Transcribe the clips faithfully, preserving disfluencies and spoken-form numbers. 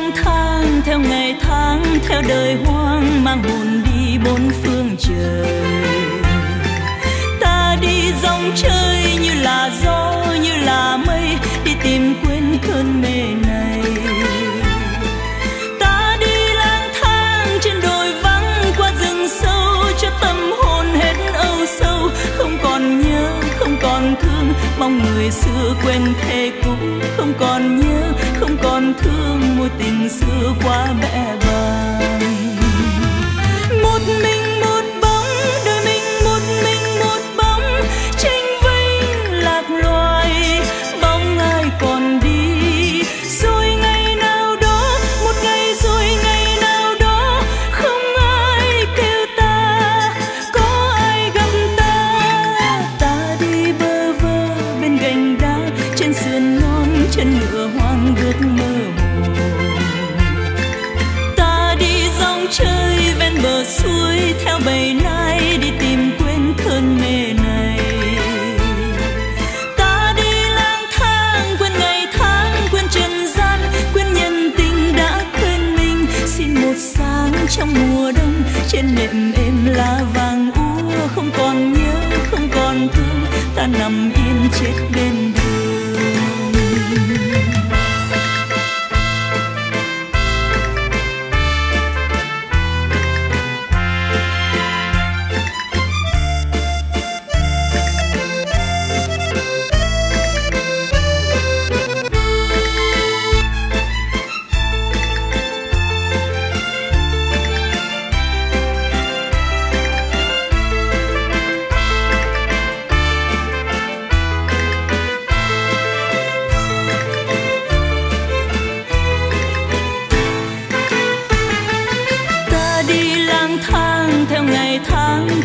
lang thang theo ngày tháng, theo đời hoang mang hồn đi bốn phương trời. Ta đi dòng chơi như là gió như là mây, đi tìm quên cơn mê này. Ta đi lang thang trên đồi vắng qua rừng sâu, cho tâm hồn hết âu sâu, không còn nhớ không còn thương, mong người xưa quên thề cũ, không còn nhớ không còn thương mối tình xưa quá bẽ bàng. Một mình một bóng, đôi mình một mình một bóng, tranh vinh lạc loài, bóng ai còn đi. Rồi ngày nào đó, một ngày rồi ngày nào đó, không ai kêu ta, có ai gặp ta. Ta đi bơ vơ bên gành đá, trên sườn non, trên ngựa hoang ước mơ hồ. Ta đi dòng chơi ven bờ suối, theo bầy nai đi tìm quên cơn mê này. Ta đi lang thang quên ngày tháng, quên trần gian, quên nhân tình đã quên mình. Xin một sáng trong mùa đông, trên nệm êm lá vàng úa, không còn nhớ không còn thương, ta nằm yên chết bên đường.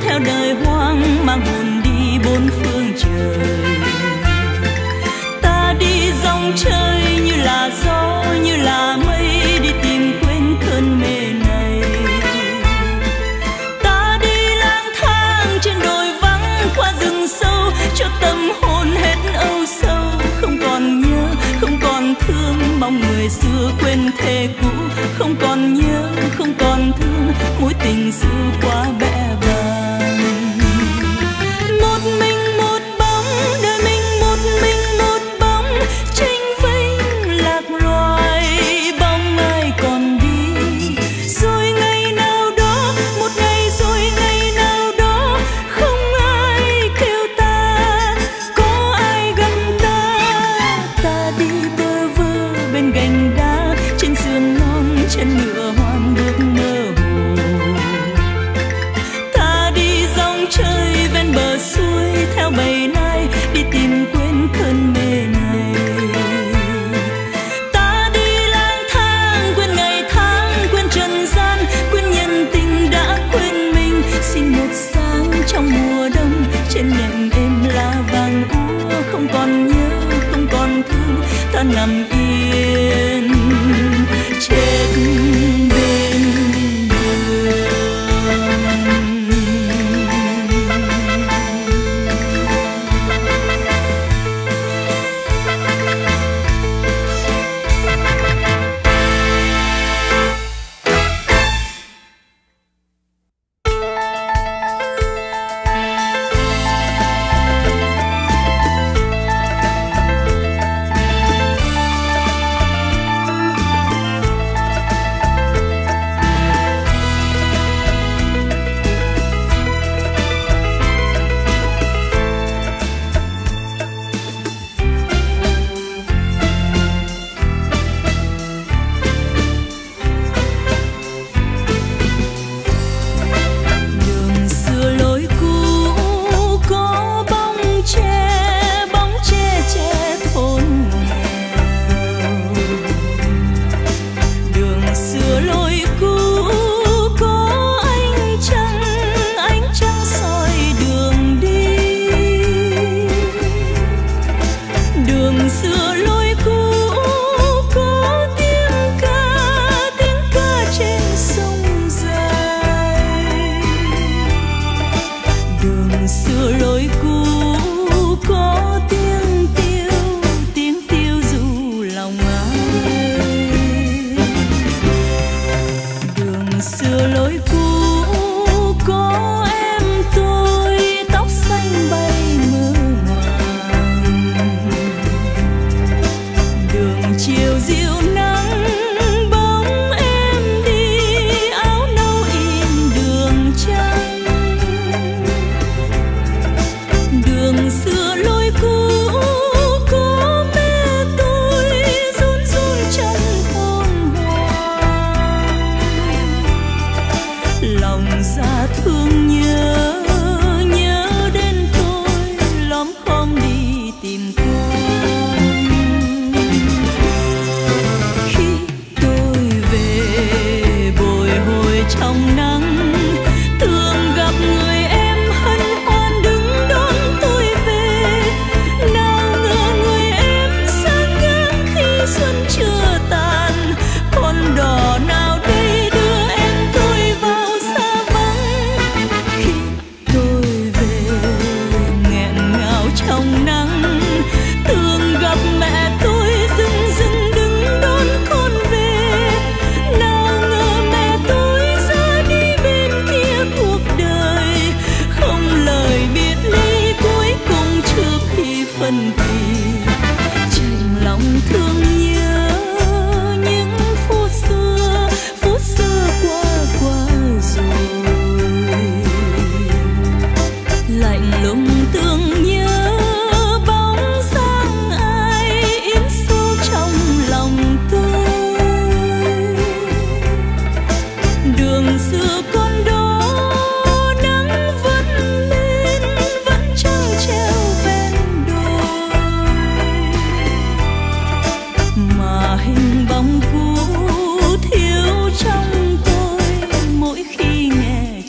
Theo đời hoang mang hồn đi bốn phương trời. Ta đi dòng chơi như là gió như là mây, đi tìm quên cơn mê này. Ta đi lang thang trên đồi vắng qua rừng sâu, cho tâm hồn hết âu sâu, không còn nhớ không còn thương, mong người xưa quên thề cũ, không còn nhớ không còn thương, mối tình xưa quá bẽ bàng. Nằm yên chết bên đường.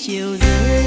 chiều rơi.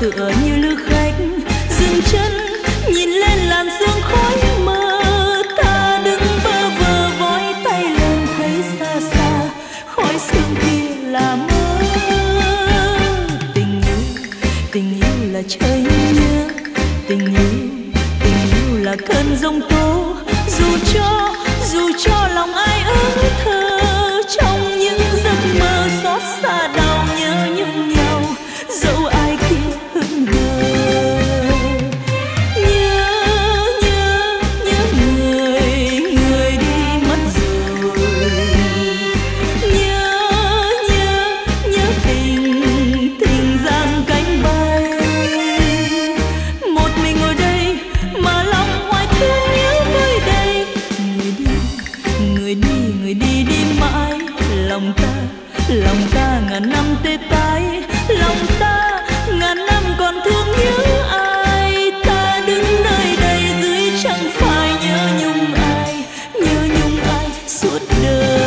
tựa như lữ khách dừng chân nhìn lên làn sương khói mơ. Ta đứng bơ vơ vói tay lên thấy xa xa khói sương kia là mơ. Tình yêu, tình yêu là chơi nhớ, tình yêu, tình yêu là cơn giông tố. Dù cho, dù cho lòng ai ước thơ trong những giấc mơ xót xa đau nhớ nhung nhau, dẫu ai kia hững hờ nhớ nhớ nhớ người người đi mất rồi. Nhớ nhớ nhớ tình tình giang cánh bay, một mình ngồi đây mà lòng hoài thương nhớ vơi đầy. Người đi người đi người đi đi mãi. Lòng ta, lòng ta ngàn năm tê tái, lòng ta ngàn năm còn thương những ai. Ta đứng nơi đây dưới chẳng phải nhớ nhung ai, nhớ nhung ai suốt đời.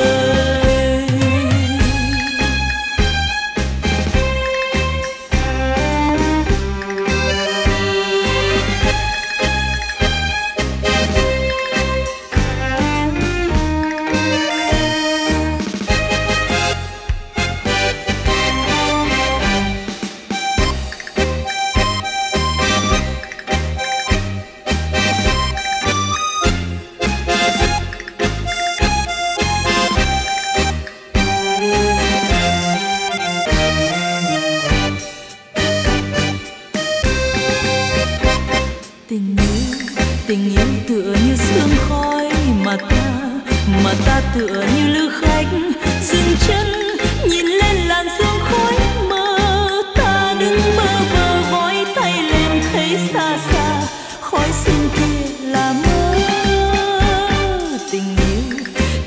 Tình yêu, tình yêu tựa như sương khói mà ta, mà ta tựa như lữ khách dừng chân nhìn lên làn sương khói mơ. Ta đứng bơ vơ vói tay lên thấy xa xa khói sương kia là mơ. Tình yêu,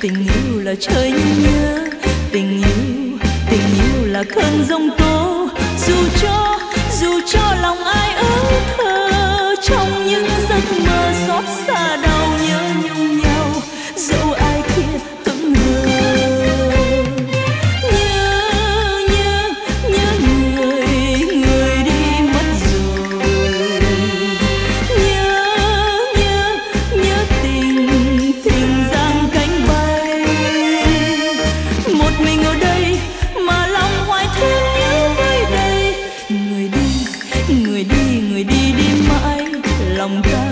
tình yêu là chơi nhớ, tình yêu, tình yêu là cơn giông tố. Dù cho, dù cho lòng ai ước thơ trong những giấc mơ xót xa đau nhớ nhung nhau, dẫu ai kia hững hờ nhớ nhớ nhớ người người đi mất rồi. Nhớ nhớ nhớ tình tình giang cánh bay, một mình ở đây mà lòng hoài thương nhớ vơi đầy. Người đi người đi người đi đi mãi. Lòng ta,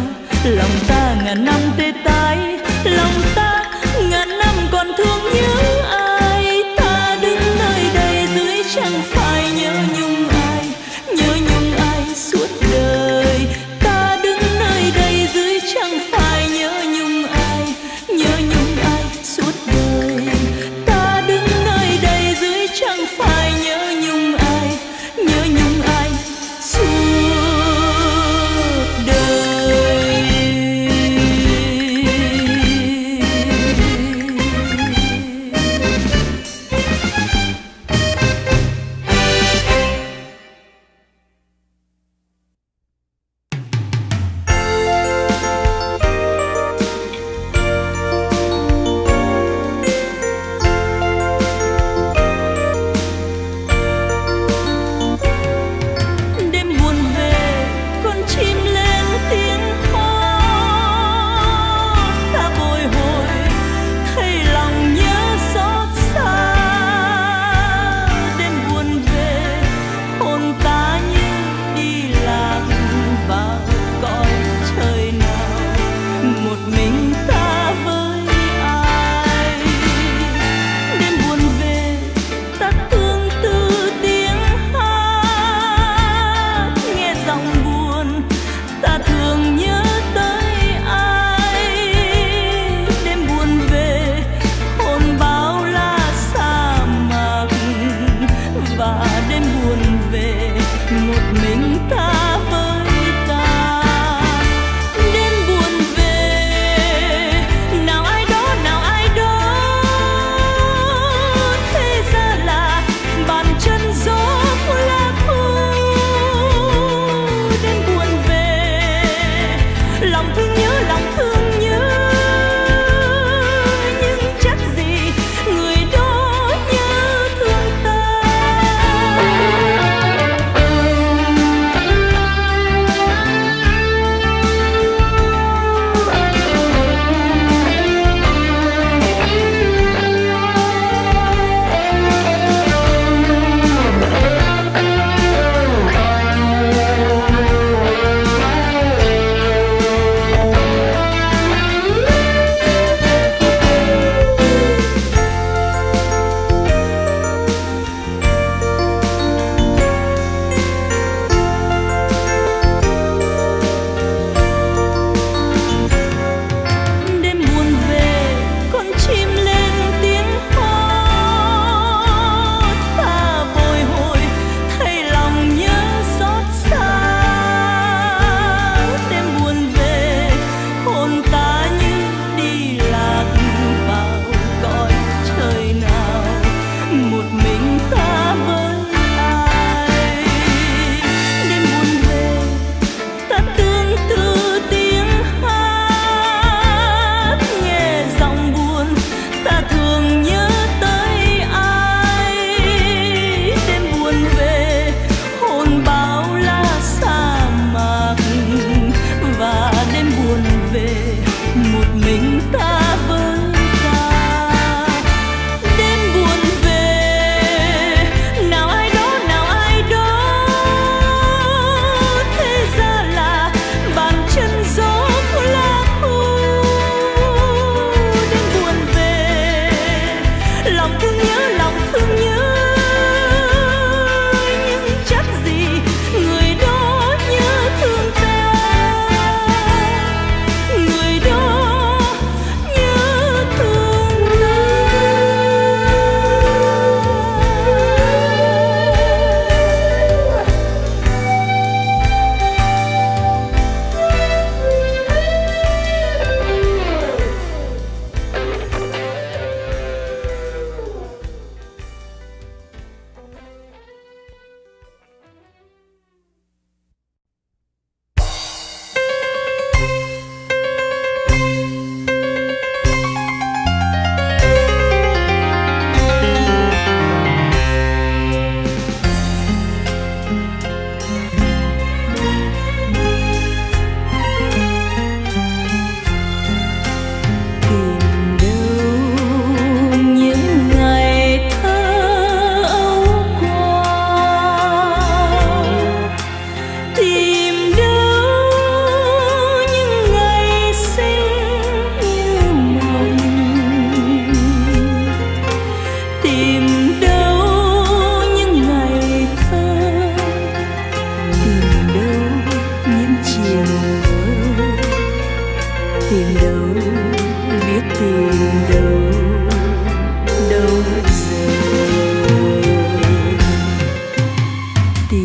lòng ta ngàn năm tê tái, lòng ta ngàn năm còn thương nhớ ai. Ta đứng nơi đây dưới chẳng phải nhớ nhung ai, nhớ nhung ai suốt đời. Ta đứng nơi đây dưới chẳng phải nhớ nhung ai, nhớ nhung ai suốt đời. Ta đứng nơi đây dưới chẳng phải nhớ nhung ai, nhớ nhung ai suốt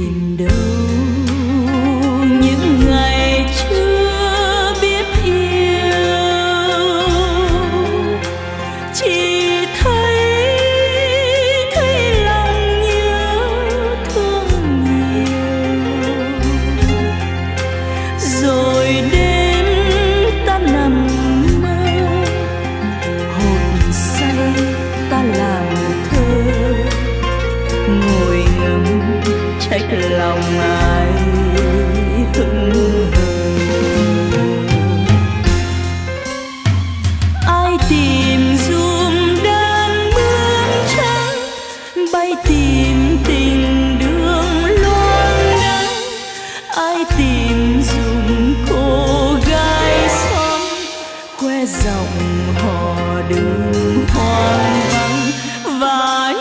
tìm đâu những ngày chưa biết yêu, chỉ thấy thấy lòng nhớ thương nhiều, rồi đêm ta nằm mơ hồn say ta làm thơ ngồi ngắm trách lòng ai hững hờ. Ai tìm dùm đơn bướm trắng bay tìm tình đường loang lăng, ai tìm dùm cô gái xóm khoe dòng hò đường hoang vắng và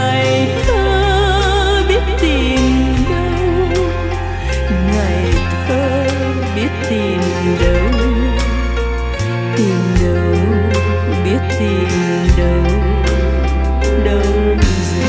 ngày thơ biết tìm đâu, ngày thơ biết tìm đâu, tìm đâu biết tìm đâu, đâu giờ.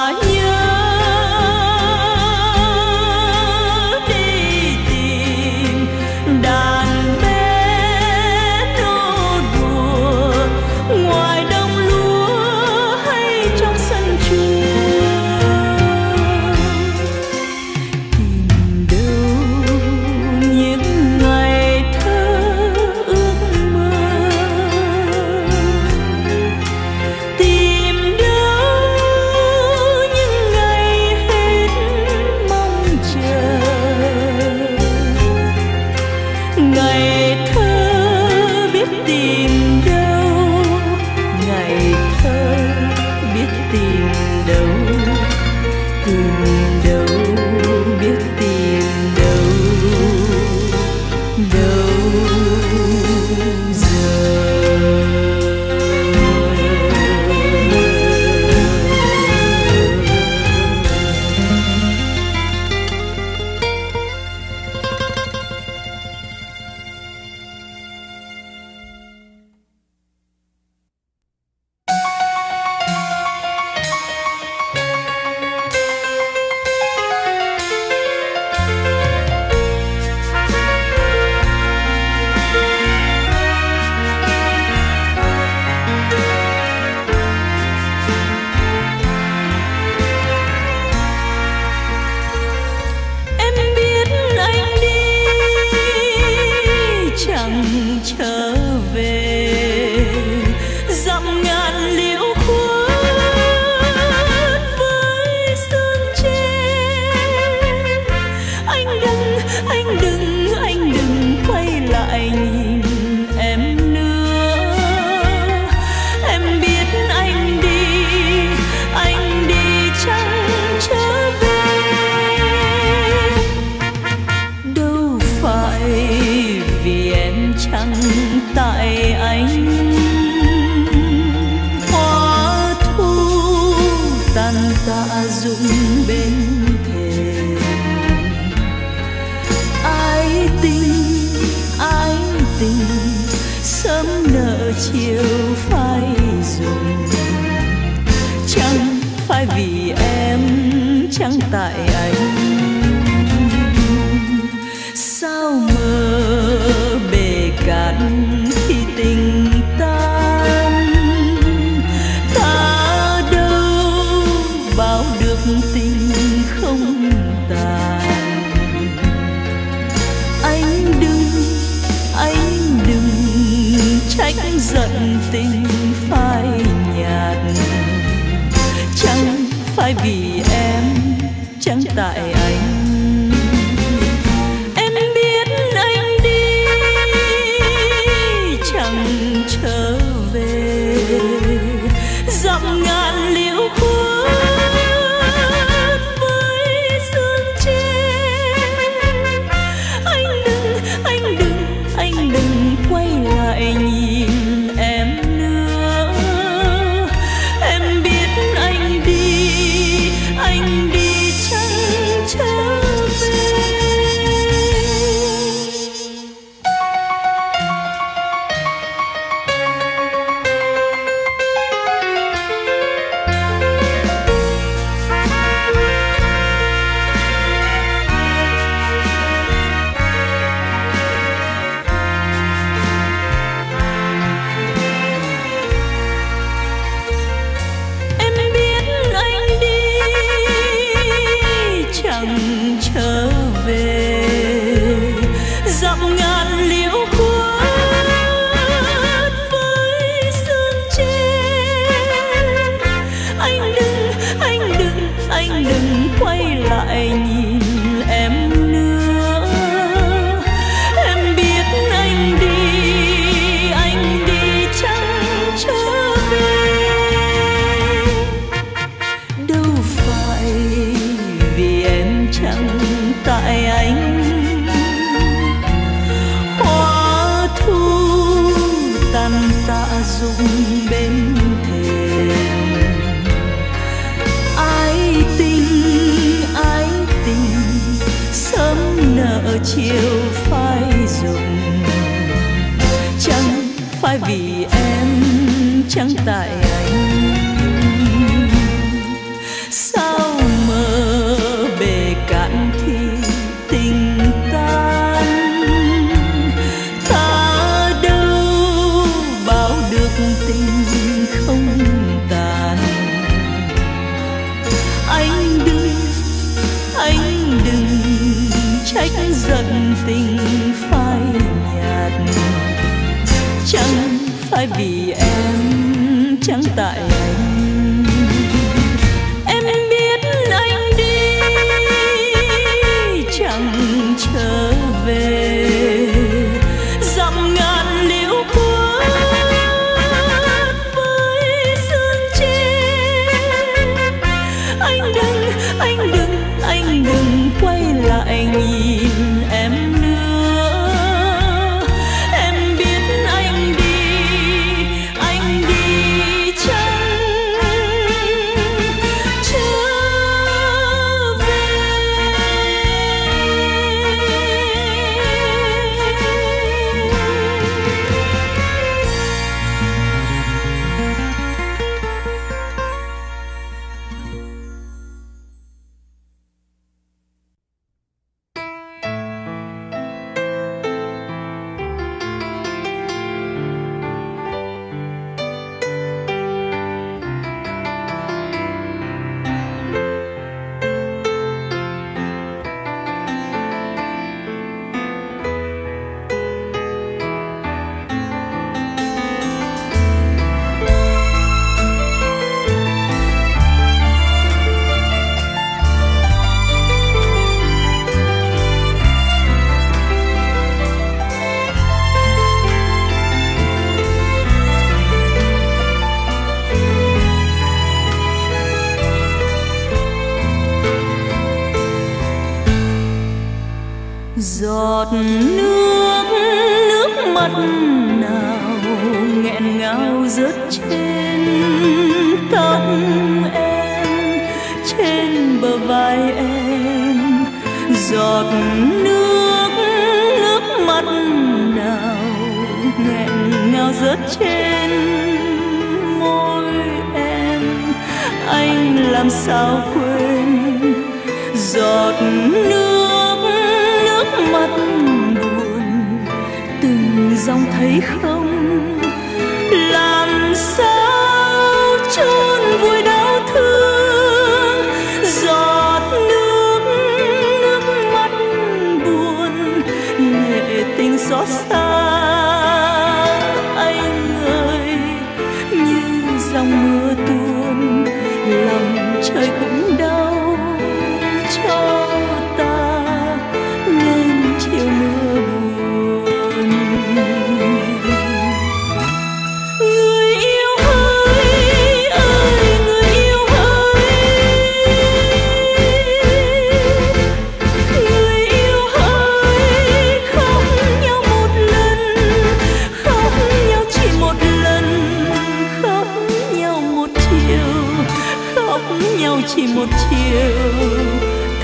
Ngày thơ biết tìm đâu, ngày thơ biết tìm đâu, tìm đâu biết tìm đâu, đâu giờ. Trở về dặm ngàn liễu khuất với sương trên, anh đừng, anh đừng, anh đừng quay lại nhìn em nữa. Em biết anh đi, anh đi chẳng trở về, đâu phải vì em chẳng tại anh dung bên thềm. Ái tình, ái tình, sớm nợ chiều phải dùng. Chẳng phải vì em, chẳng tại anh. Sao mơ bể cạn khi tình tan? Ta đâu bao được tình không tàn. Anh đừng, anh đừng trách giận tình phai nhạt. Chẳng phải vì em, chẳng tại anh. Trên vai em giọt nước nước mắt nào nghẹn ngào rớt trên môi em, anh làm sao quên giọt nước nước mắt buồn từng dòng thấy không làm sao chôn vùi đau thương giọt nước nước mắt buồn nghệ tình xót xa anh ơi như dòng mưa tuôn lòng trời cũng đau cho ta nên chiều mưa buồn người yêu ơi ơi người yêu ơi người yêu ơi khóc nhau một lần khóc nhau chỉ một lần khóc nhau một chiều khóc nhau chỉ một chiều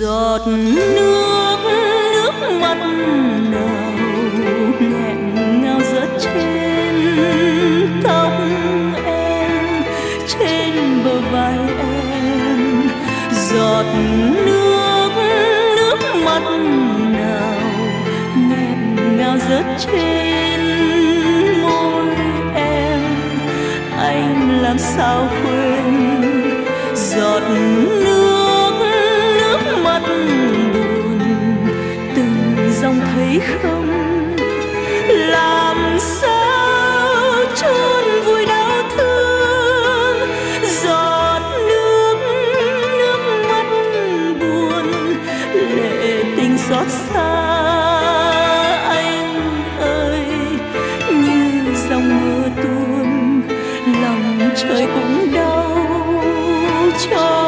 giọt nước nước mắt nào nghẹn ngào rớt trên tóc em trên bờ vai em giọt nước nước mắt nào nghẹn ngào rớt trên môi em, anh làm sao quên giọt nước buồn từng dòng thấy không làm sao chôn vùi đau thương giọt nước nước mắt buồn lệ tình xót xa anh ơi như dòng mưa tuôn lòng trời cũng đau cho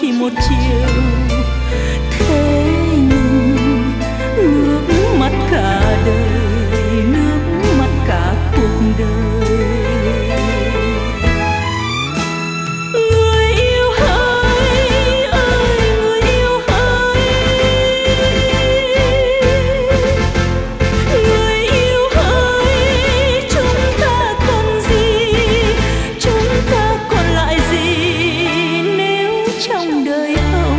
chỉ một chiều thế nhưng nước mắt cả đời nước mắt cả cuộc đời người yêu ơi ơi người yêu ơi người yêu ơi chúng ta còn gì chúng ta còn lại gì trong đời không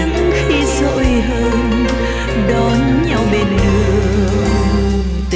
Những khi dội hơn đón nhau bên đường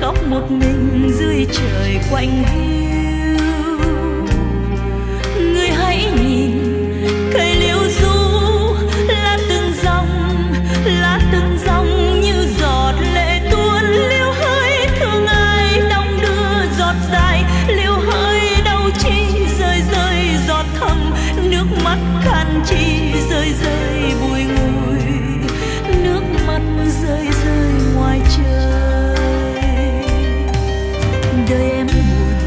khóc một mình dưới trời quạnh hiu. Ngươi hãy nhìn cây liễu rũ lá từng dòng, lá từng dòng như giọt lệ tuôn. Liễu hỡi thương ai đong đưa giọt dài, liễu hỡi đau chi rơi rơi giọt thầm. Nước mắt khan chi rơi rơi bùi ngùi, nước mắt rơi rơi ngoài trời. Đời em buồn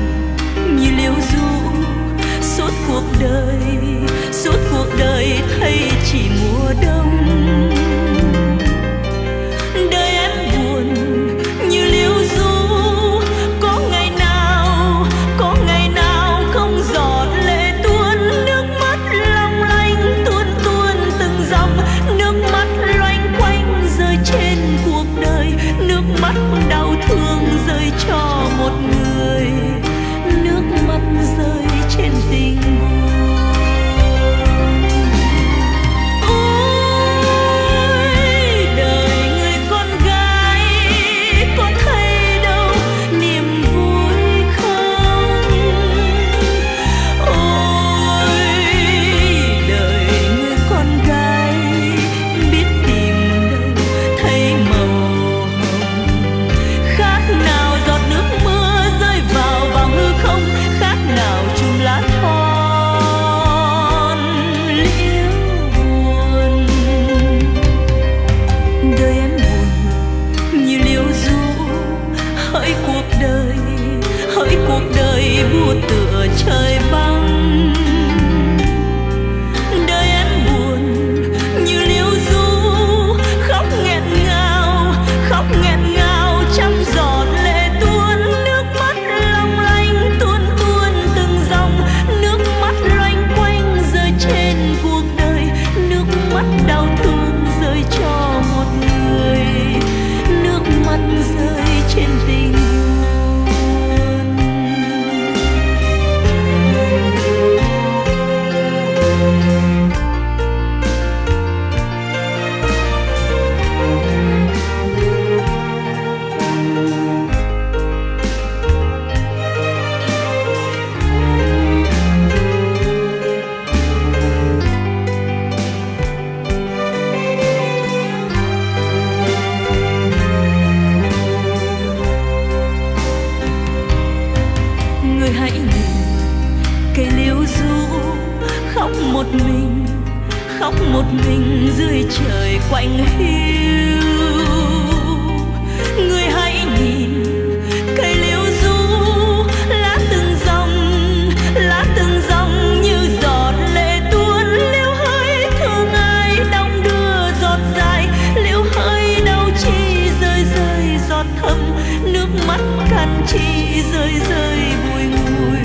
như liễu rũ suốt cuộc đời, suốt cuộc đời thấy chỉ mùa đông. Đời em buồn như liễu rũ, có ngày nào, có ngày nào không giọt lệ tuôn. Nước mắt long lanh tuôn tuôn từng dòng, nước mắt loanh quanh rơi trên cuộc đời. Nước mắt đau thương rơi cho một người, rơi trên tình buồn. Ôi đời người con gái, có thấy đâu niềm vui không? Ôi đời người con gái, biết tìm đâu thấy màu hồng. Khác nào giọt nước mưa rơi vào vào hư không, nào chung lá thon liễu buồn. Đời em buồn như liễu rũ, hỡi cuộc đời, hỡi cuộc đời buồn tựa trời băng. Đời em buồn như liễu rũ, khóc nghẹn ngào, khóc nghẹn ngào trăm giọt lệ. Mình khóc một mình dưới trời quạnh hiu. Người hãy nhìn cây liễu rũ lá từng dòng, lá từng dòng như giọt lệ tuôn. Liễu hỡi thương ai đong đưa giọt dài, liễu hỡi đau chi rơi rơi giọt thầm. Nước mắt khan chi rơi rơi bùi ngùi,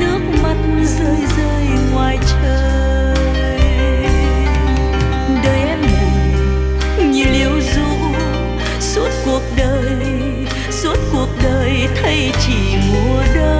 nước mắt rơi rơi ngoài trời. Đời em buồn như liễu rũ suốt cuộc đời, suốt cuộc đời thấy chỉ mùa đông.